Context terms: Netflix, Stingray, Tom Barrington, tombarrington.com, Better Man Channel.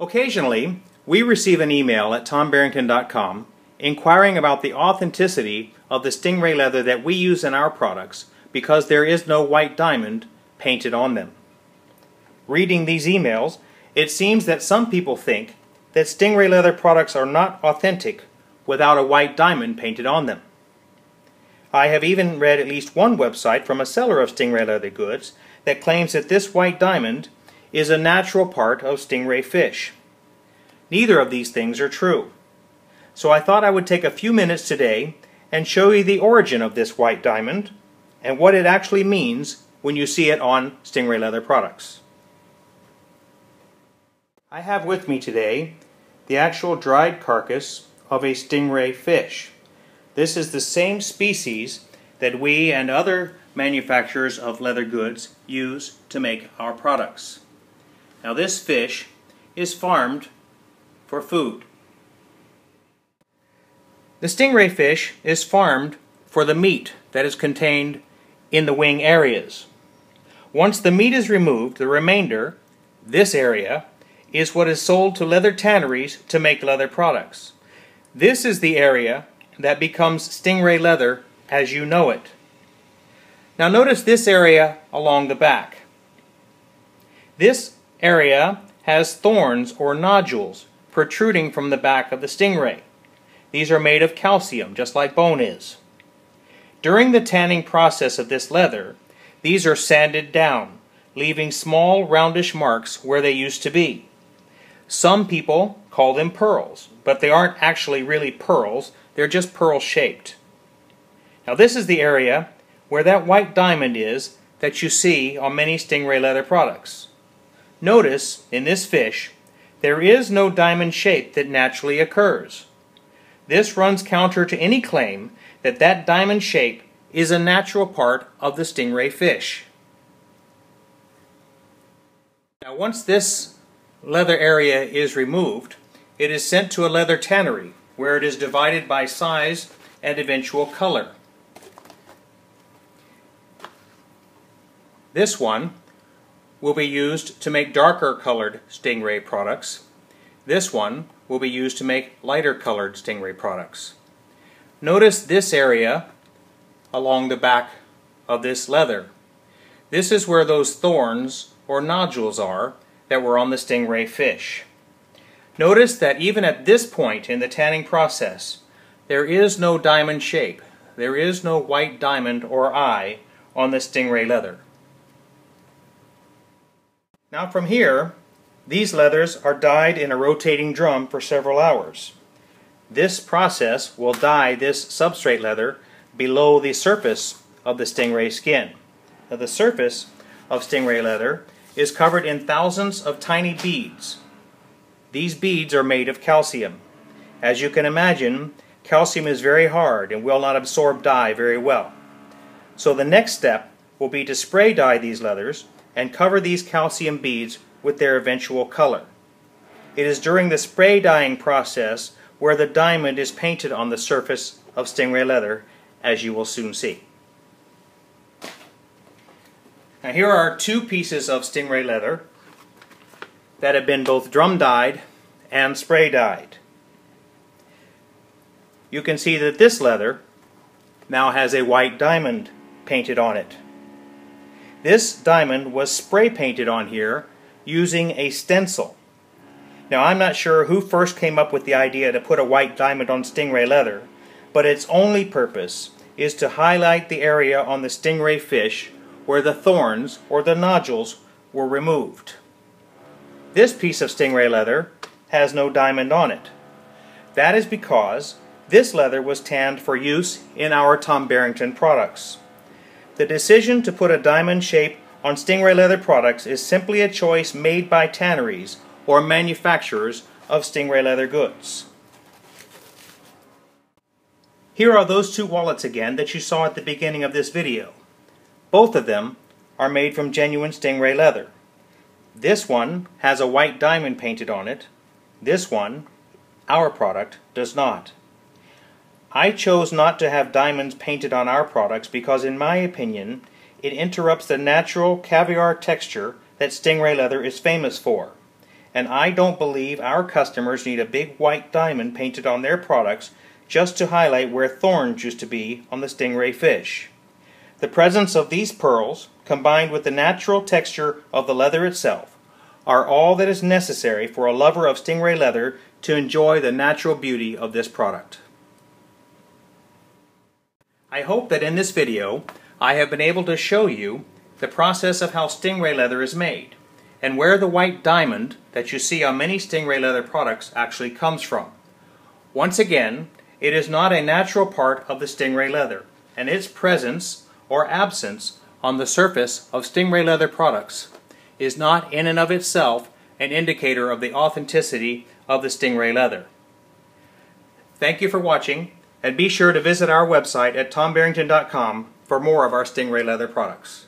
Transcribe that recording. Occasionally, we receive an email at tombarrington.com inquiring about the authenticity of the stingray leather that we use in our products because there is no white diamond painted on them. Reading these emails, it seems that some people think that stingray leather products are not authentic without a white diamond painted on them. I have even read at least one website from a seller of stingray leather goods that claims that this white diamond is a natural part of stingray fish. Neither of these things are true. So I thought I would take a few minutes today and show you the origin of this white diamond and what it actually means when you see it on stingray leather products. I have with me today the actual dried carcass of a stingray fish. This is the same species that we and other manufacturers of leather goods use to make our products. Now this fish is farmed for food. The stingray fish is farmed for the meat that is contained in the wing areas. Once the meat is removed, the remainder, this area, is what is sold to leather tanneries to make leather products. This is the area that becomes stingray leather as you know it. Now notice this area along the back. This area has thorns or nodules protruding from the back of the stingray. These are made of calcium, just like bone is. During the tanning process of this leather, these are sanded down, leaving small roundish marks where they used to be. Some people call them pearls, but they aren't actually really pearls, they're just pearl-shaped. Now this is the area where that white diamond is that you see on many stingray leather products. Notice, in this fish, there is no diamond shape that naturally occurs. This runs counter to any claim that that diamond shape is a natural part of the stingray fish. Now once this leather area is removed, it is sent to a leather tannery where it is divided by size and eventual color. This one will be used to make darker colored stingray products. This one will be used to make lighter colored stingray products. Notice this area along the back of this leather. This is where those thorns or nodules are that were on the stingray fish. Notice that even at this point in the tanning process, there is no diamond shape. There is no white diamond or eye on the stingray leather. Now from here, these leathers are dyed in a rotating drum for several hours. This process will dye this substrate leather below the surface of the stingray skin. Now the surface of stingray leather is covered in thousands of tiny beads. These beads are made of calcium. As you can imagine, calcium is very hard and will not absorb dye very well. So the next step will be to spray dye these leathers and cover these calcium beads with their eventual color. It is during the spray dyeing process where the diamond is painted on the surface of stingray leather, as you will soon see. Now here are two pieces of stingray leather that have been both drum dyed and spray dyed. You can see that this leather now has a white diamond painted on it. This diamond was spray painted on here using a stencil. Now I'm not sure who first came up with the idea to put a white diamond on stingray leather, but its only purpose is to highlight the area on the stingray fish where the thorns or the nodules were removed. This piece of stingray leather has no diamond on it. That is because this leather was tanned for use in our Tom Barrington products. The decision to put a diamond shape on stingray leather products is simply a choice made by tanneries or manufacturers of stingray leather goods. Here are those two wallets again that you saw at the beginning of this video. Both of them are made from genuine stingray leather. This one has a white diamond painted on it. This one, our product, does not. I chose not to have diamonds painted on our products because, in my opinion, it interrupts the natural caviar texture that stingray leather is famous for, and I don't believe our customers need a big white diamond painted on their products just to highlight where thorns used to be on the stingray fish. The presence of these pearls, combined with the natural texture of the leather itself, are all that is necessary for a lover of stingray leather to enjoy the natural beauty of this product. I hope that in this video I have been able to show you the process of how stingray leather is made, and where the white diamond that you see on many stingray leather products actually comes from. Once again, it is not a natural part of the stingray leather, and its presence or absence on the surface of stingray leather products is not in and of itself an indicator of the authenticity of the stingray leather. Thank you for watching, and be sure to visit our website at tombarrington.com for more of our stingray leather products.